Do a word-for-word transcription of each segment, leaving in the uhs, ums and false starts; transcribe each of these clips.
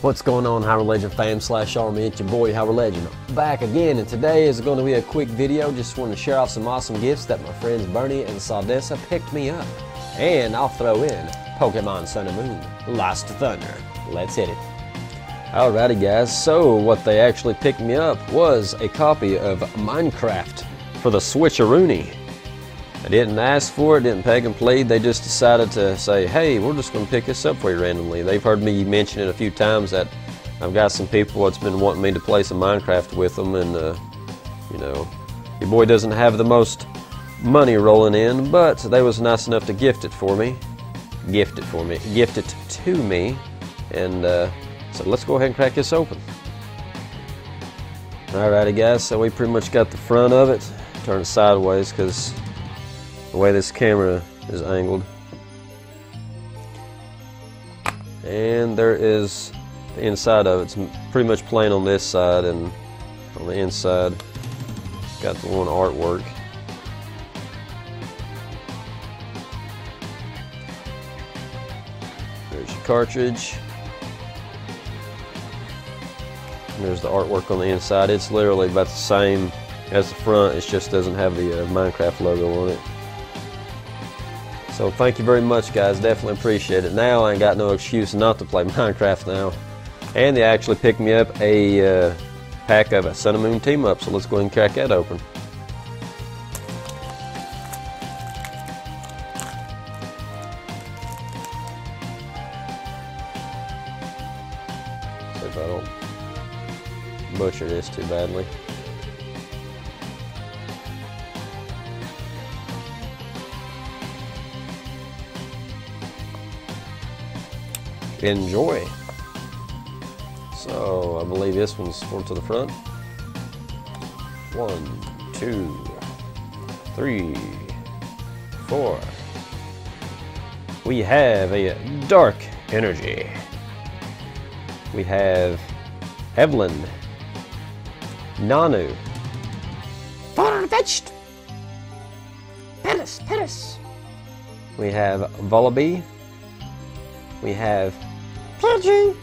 What's going on, HyruLegend fam slash army? It's your boy HyruLegend back again, and today is going to be a quick video. Just want to share off some awesome gifts that my friends Bernie and Sundessa picked me up, and I'll throw in Pokemon Sun and Moon, Lost Thunder. Let's hit it. Alrighty guys, so what they actually picked me up was a copy of Minecraft for the Switcheroony. I didn't ask for it, didn't peg and plead. They just decided to say, hey, we're just going to pick this up for you randomly. They've heard me mention it a few times that I've got some people that's been wanting me to play some Minecraft with them, and uh, you know, your boy doesn't have the most money rolling in, but they was nice enough to gift it for me. Gift it for me. Gift it to me. And uh, so let's go ahead and crack this open. Alrighty guys, so we pretty much got the front of it. Turn it sideways because the way this camera is angled. And there is the inside of it. It's pretty much plain on this side, and on the inside got the one artwork. There's your cartridge. And there's the artwork on the inside. It's literally about the same as the front. It just doesn't have the uh, Minecraft logo on it. So thank you very much guys, definitely appreciate it. Now I ain't got no excuse not to play Minecraft now. And they actually picked me up a uh, pack of a Sun and Moon Team Up, so let's go ahead and crack that open. See if I don't butcher this too badly. Enjoy. So I believe this one's four to the front. One, two, three, four. We have a dark energy. We have Evelyn Nanu. Farfetched. Peris, Peris. We have Vullaby. We have Pledgy.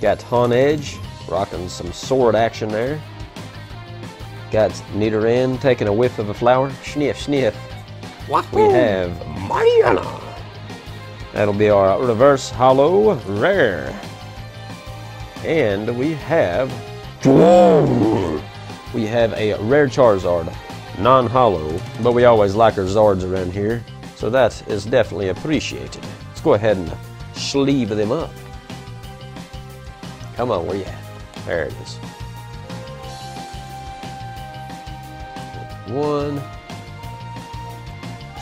Got Honedge rocking some sword action there. Got Nidoran taking a whiff of a flower. Sniff, sniff. Wahoo. We have Mariana. That'll be our reverse hollow rare. And we have we have a rare Charizard, non-hollow, but we always like our Zards around here, so that is definitely appreciated. Let's go ahead and sleeve them up. Come on, where you at? There it is. One.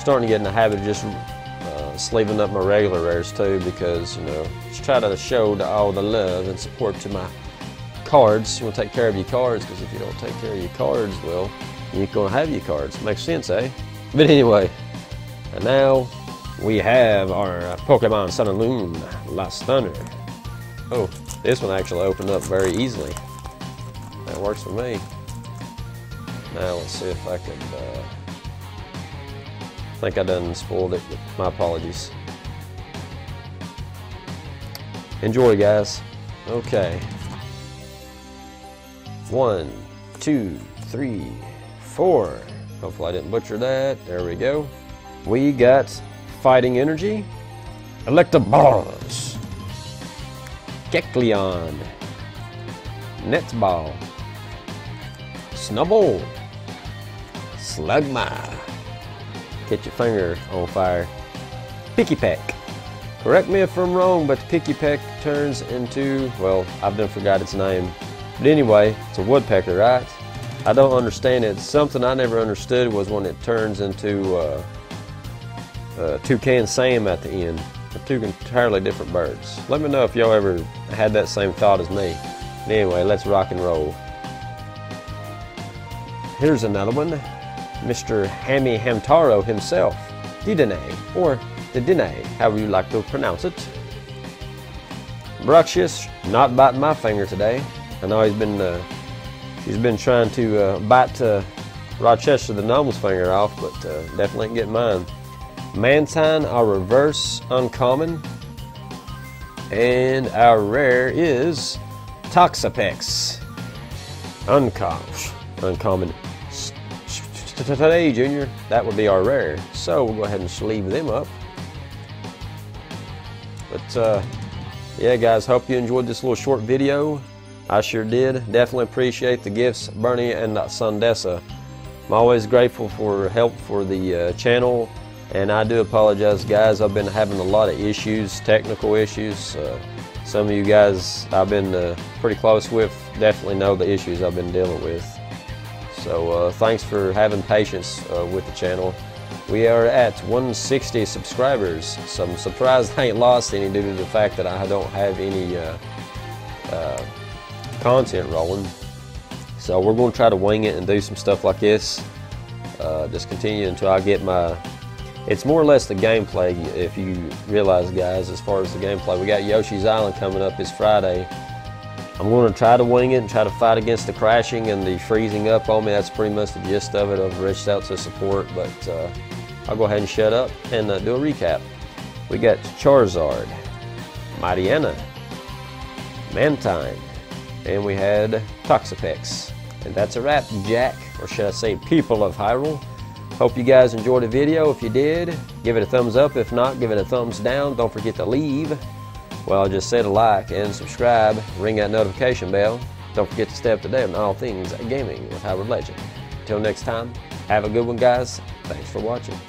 Starting to get in the habit of just uh, sleeving up my regular rares too, because, you know, just try to show all the love and support to my cards. You want to take care of your cards, because if you don't take care of your cards, well, you're going to have your cards. Makes sense, eh? But anyway, and now we have our Pokemon Sun and Moon, Lost Thunder. Oh, this one actually opened up very easily. That works for me. Now let's see if I could, uh, I think I done spoiled it, but my apologies. Enjoy guys. Okay. One, two, three, four. Hopefully I didn't butcher that. There we go. We got Fighting Energy, Electabuzz, Kecleon, Netball, Snubble, Slugma, Get Your Finger on Fire, Picky Peck. Correct me if I'm wrong, but Picky Peck turns into, well, I've done forgot its name. But anyway, it's a woodpecker, right? I don't understand it. Something I never understood was when it turns into uh, Uh, Toucan Sam at the end. They're two entirely different birds. Let me know if y'all ever had that same thought as me. But anyway, let's rock and roll. Here's another one. Mister Hammy Hamtaro himself. Didene, or Didene, however you like to pronounce it. Bruxius, not biting my finger today. I know he's been uh, he's been trying to uh, bite uh, Rochester the Gnome's finger off, but uh, definitely ain't getting mine. Mantine, our reverse uncommon. And our rare is Toxapex. Uncommon. Uncommon. Today, Junior, that would be our rare. So we'll go ahead and sleeve them up. But uh, yeah, guys, hope you enjoyed this little short video. I sure did. Definitely appreciate the gifts, Bernie and Sundessa. I'm always grateful for help for the uh, channel. And I do apologize, guys. I've been having a lot of issues, technical issues. Uh, some of you guys I've been uh, pretty close with definitely know the issues I've been dealing with. So uh, thanks for having patience uh, with the channel. We are at one hundred sixty subscribers. So I'm surprised I ain't lost any due to the fact that I don't have any uh, uh, content rolling. So we're going to try to wing it and do some stuff like this. Uh, just continue until I get my... It's more or less the gameplay, if you realize, guys, as far as the gameplay. We got Yoshi's Island coming up this Friday. I'm going to try to wing it and try to fight against the crashing and the freezing up on me. That's pretty much the gist of it. I've reached out to support, but uh, I'll go ahead and shut up and uh, do a recap. We got Charizard, Mariana, Mantine, and we had Toxapex. And that's a wrap, Jack, or should I say people of Hyrule. Hope you guys enjoyed the video. If you did, give it a thumbs up. If not, give it a thumbs down. Don't forget to leave. Well, I just said a like and subscribe. Ring that notification bell. Don't forget to stay up to date on all things gaming with HyruLegend. Until next time, have a good one, guys. Thanks for watching.